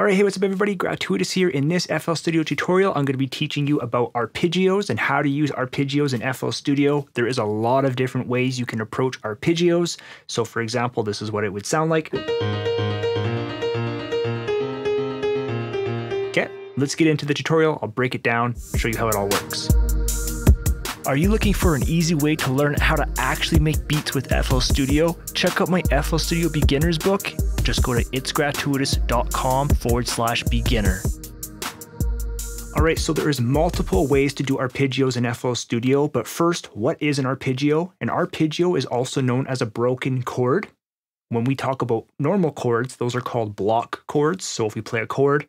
All right, hey, what's up everybody? GratuiTous here. In this FL Studio tutorial, I'm going to be teaching you about arpeggios and how to use arpeggios in FL Studio. There is a lot of different ways you can approach arpeggios. So for example, this is what it would sound like. Okay, let's get into the tutorial. I'll break it down and show you how it all works. Are you looking for an easy way to learn how to actually make beats with FL Studio? Check out my FL Studio beginners book. Just go to itsgratuitous.com/beginner. All right, so there is multiple ways to do arpeggios in FL Studio, but first, what is an arpeggio? An arpeggio is also known as a broken chord. When we talk about normal chords, those are called block chords. So if we play a chord,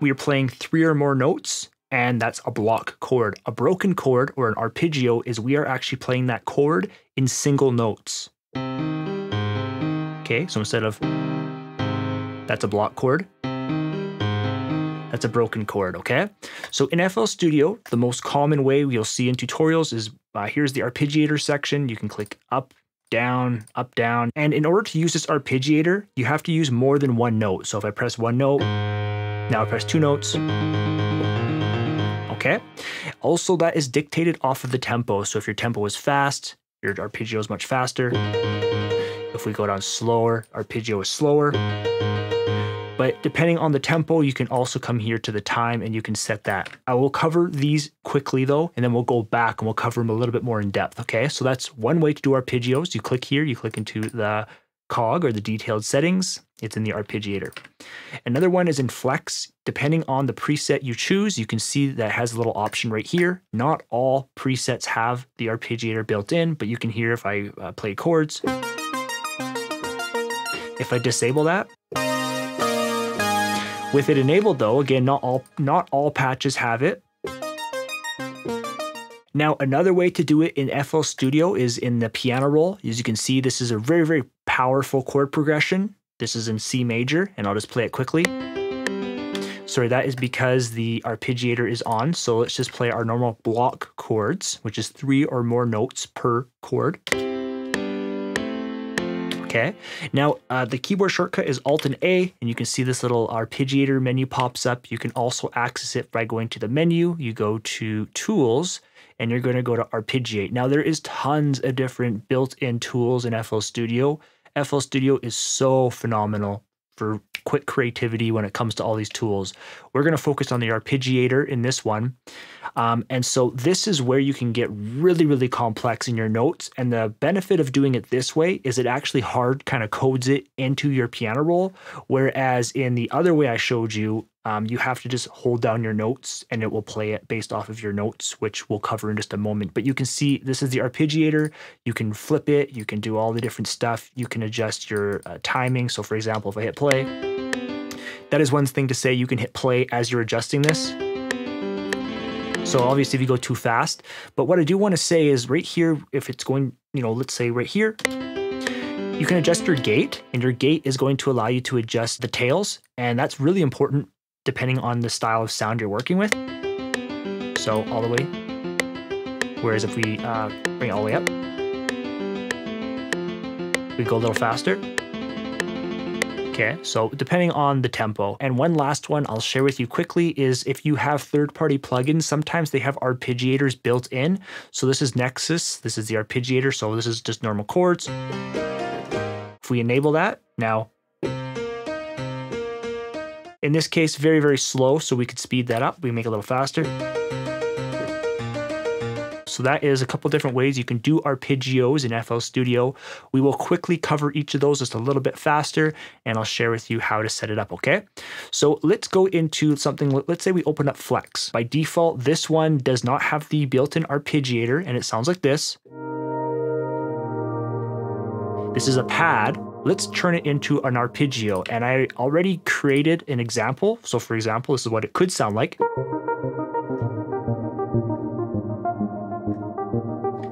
we are playing three or more notes, and that's a block chord. A broken chord or an arpeggio is we are actually playing that chord in single notes. Okay, so instead of, that's a block chord, that's a broken chord, okay? So in FL Studio, the most common way you'll see in tutorials is, here's the arpeggiator section. You can click up, down, and in order to use this arpeggiator, you have to use more than one note. So if I press one note, now I press two notes, okay? Also, that is dictated off of the tempo. So if your tempo is fast, your arpeggio is much faster. If we go down slower, arpeggio is slower. But depending on the tempo, you can also come here to the time and you can set that. I will cover these quickly though, and then we'll go back and we'll cover them a little bit more in depth, okay? So that's one way to do arpeggios. You click here, you click into the cog or the detailed settings. It's in the arpeggiator. Another one is in FLEX. Depending on the preset you choose, you can see that it has a little option right here. Not all presets have the arpeggiator built in, but you can hear if I play chords. If I disable that, with it enabled though, again, not all patches have it. Now, another way to do it in FL Studio is in the piano roll. As you can see, this is a very, very powerful chord progression. This is in C major, and I'll just play it quickly. Sorry, that is because the arpeggiator is on. So let's just play our normal block chords, which is three or more notes per chord. Okay, now the keyboard shortcut is Alt and A, and you can see this little arpeggiator menu pops up. You can also access it by going to the menu. You go to Tools, and you're going to go to Arpeggiate. Now, there is tons of different built-in tools in FL Studio. FL Studio is so phenomenal for quick creativity when it comes to all these tools. We're going to focus on the arpeggiator in this one. And so this is where you can get really, really complex in your notes. And the benefit of doing it this way is it actually hard kind of codes it into your piano roll. Whereas in the other way I showed you, you have to just hold down your notes and it will play it based off of your notes, which we'll cover in just a moment. But you can see this is the arpeggiator. You can flip it. You can do all the different stuff. You can adjust your timing. So for example, if I hit play, that is one thing to say. You can hit play as you're adjusting this. So obviously if you go too fast, but what I do want to say is right here, if it's going, you know, let's say right here, you can adjust your gate, and your gate is going to allow you to adjust the tails. And that's really important depending on the style of sound you're working with. So all the way, whereas if we bring it all the way up, we go a little faster. Okay, so depending on the tempo. And one last one I'll share with you quickly is if you have third-party plugins, sometimes they have arpeggiators built in. So this is Nexus, this is the arpeggiator, so this is just normal chords. If we enable that, now, in this case, very, very slow, so we could speed that up. We make it a little faster. So that is a couple different ways you can do arpeggios in FL Studio. We will quickly cover each of those just a little bit faster, and I'll share with you how to set it up, okay? So let's go into something. Let's say we open up FLEX. By default, this one does not have the built-in arpeggiator, and it sounds like this. This is a pad. Let's turn it into an arpeggio. And I already created an example. So for example, this is what it could sound like.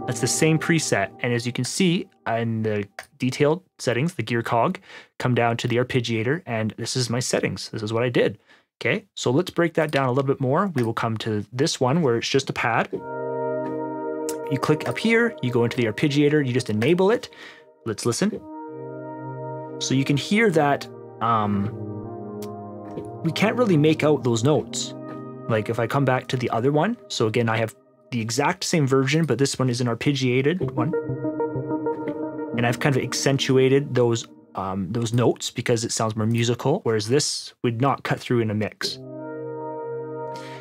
That's the same preset. And as you can see in the detailed settings, the gear cog, come down to the arpeggiator, and this is my settings. This is what I did. Okay, so let's break that down a little bit more. We will come to this one where it's just a pad. You click up here, you go into the arpeggiator, you just enable it. Let's listen. So you can hear that we can't really make out those notes. Like if I come back to the other one, so again I have the exact same version, but this one is an arpeggiated one. And I've kind of accentuated those notes because it sounds more musical, whereas this would not cut through in a mix.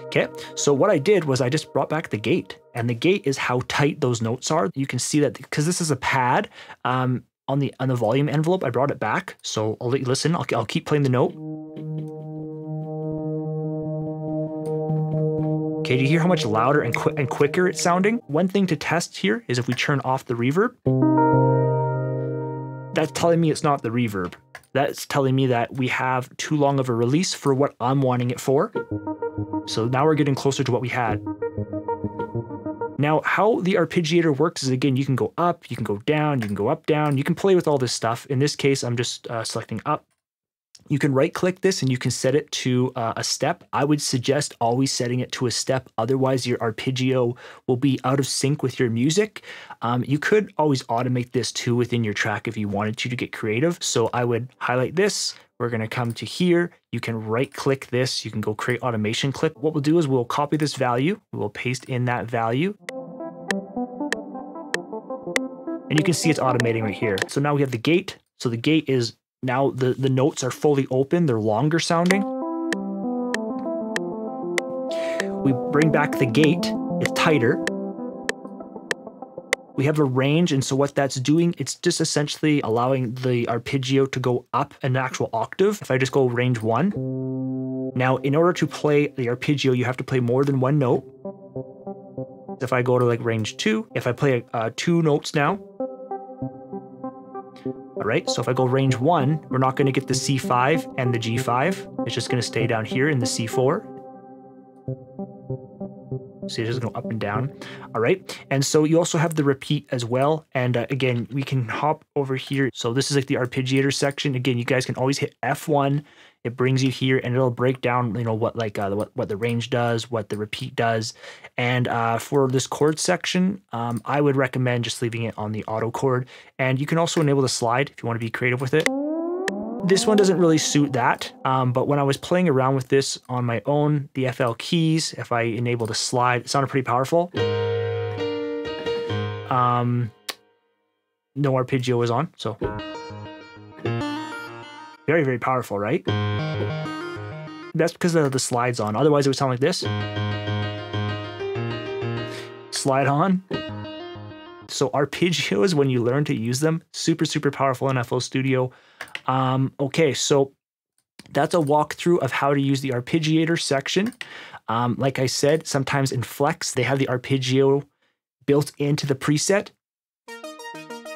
Okay, so what I did was I just brought back the gate, and the gate is how tight those notes are. You can see that because this is a pad on the volume envelope. I brought it back, so I'll let you listen. I'll keep playing the note. Okay, do you hear how much louder and quicker it's sounding? One thing to test here is if we turn off the reverb. That's telling me it's not the reverb. That's telling me that we have too long of a release for what I'm wanting it for. So now we're getting closer to what we had. Now, how the arpeggiator works is, again, you can go up, you can go down, you can go up, down. You can play with all this stuff. In this case, I'm just selecting up. You can right-click this and you can set it to a step. I would suggest always setting it to a step, otherwise your arpeggio will be out of sync with your music. You could always automate this too within your track if you wanted to get creative. So I would highlight this. We're gonna come to here. You can right-click this. You can go create automation clip. What we'll do is we'll copy this value. We'll paste in that value. And you can see it's automating right here. So now we have the gate. So the gate is now the notes are fully open, they're longer sounding. We bring back the gate, it's tighter. We have a range, and so what that's doing, it's just essentially allowing the arpeggio to go up an actual octave. If I just go range 1. Now, in order to play the arpeggio, you have to play more than one note. If I go to like range 2, if I play two notes now, all right, so if I go range 1, we're not gonna get the C5 and the G5. It's just gonna stay down here in the C4. See, it's just gonna go up and down. All right, and so you also have the repeat as well. And again, we can hop over here. So this is like the arpeggiator section. Again, you guys can always hit F1. It brings you here and it'll break down, you know, what the range does, what the repeat does. And for this chord section, I would recommend just leaving it on the auto chord. And you can also enable the slide if you want to be creative with it. This one doesn't really suit that, but when I was playing around with this on my own, the FL keys, if I enabled a slide, it sounded pretty powerful. No arpeggio was on, so. Very, very powerful, right? That's because the slide's on. Otherwise, it would sound like this. Slide on. So arpeggios, when you learn to use them, super, super powerful in FL Studio. Okay, so that's a walkthrough of how to use the arpeggiator section. Like I said, sometimes in FLEX, they have the arpeggio built into the preset.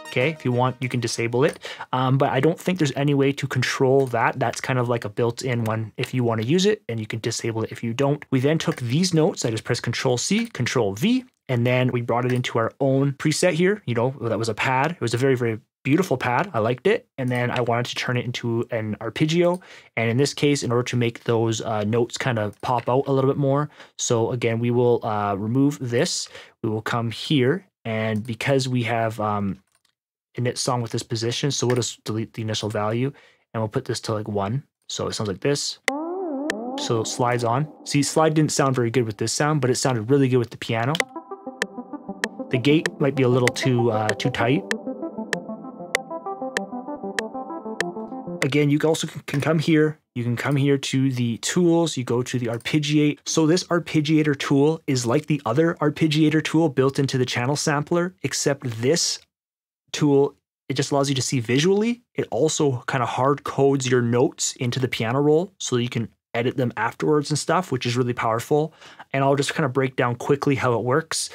Okay, if you want, you can disable it. But I don't think there's any way to control that. That's kind of like a built-in one if you want to use it, and you can disable it if you don't. We then took these notes. I just pressed Control-C, Control-V, and then we brought it into our own preset here. You know, that was a pad. It was a very, very beautiful pad. I liked it. And then I wanted to turn it into an arpeggio. And in this case, in order to make those notes kind of pop out a little bit more. So again, we will remove this. We will come here, and because we have... init song with this position, so we'll just delete the initial value and we'll put this to like 1. So it sounds like this. So it slides on. See, slide didn't sound very good with this sound, but it sounded really good with the piano. The gate might be a little too tight. Again, you also can come here. You can come here to the tools, you go to the arpeggiate. So this arpeggiator tool is like the other arpeggiator tool built into the channel sampler, except this tool, it just allows you to see visually. It also kind of hard codes your notes into the piano roll so that you can edit them afterwards and stuff, which is really powerful. And I'll just kind of break down quickly how it works.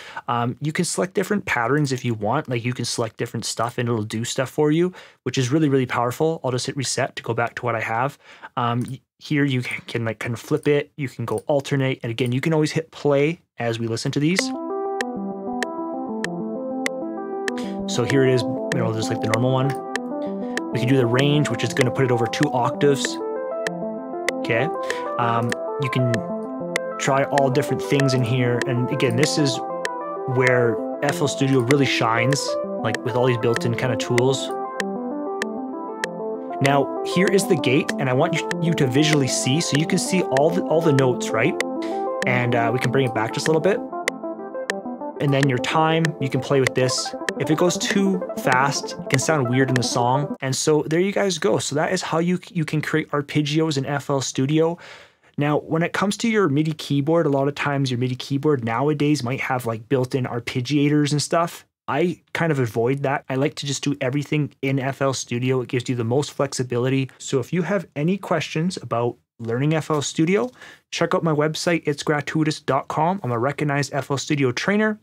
You can select different patterns if you want, like you can select different stuff and it'll do stuff for you, which is really, really powerful. I'll just hit reset to go back to what I have. Here you can like kind of flip it, you can go alternate. And again, you can always hit play as we listen to these. So here it is, you know, just like the normal one. We can do the range, which is going to put it over 2 octaves. Okay. You can try all different things in here. And again, this is where FL Studio really shines, like with all these built-in kind of tools. Now, here is the gate, and I want you to visually see, so you can see all the notes, right? And we can bring it back just a little bit. And then your time, you can play with this. If it goes too fast, it can sound weird in the song. And so there you guys go. So that is how you can create arpeggios in FL Studio. Now, when it comes to your MIDI keyboard, a lot of times your MIDI keyboard nowadays might have like built-in arpeggiators and stuff. I kind of avoid that. I like to just do everything in FL Studio. It gives you the most flexibility. So if you have any questions about learning FL Studio, check out my website, itsgratuitous.com. I'm a recognized FL Studio trainer.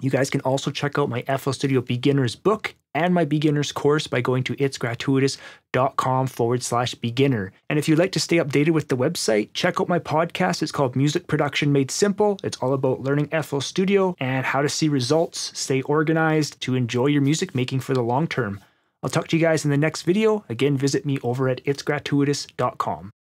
You guys can also check out my FL Studio Beginners book and my beginners course by going to itsgratuitous.com/beginner. And if you'd like to stay updated with the website, check out my podcast. It's called Music Production Made Simple. It's all about learning FL Studio and how to see results, stay organized, to enjoy your music making for the long term. I'll talk to you guys in the next video. Again, visit me over at itsgratuitous.com.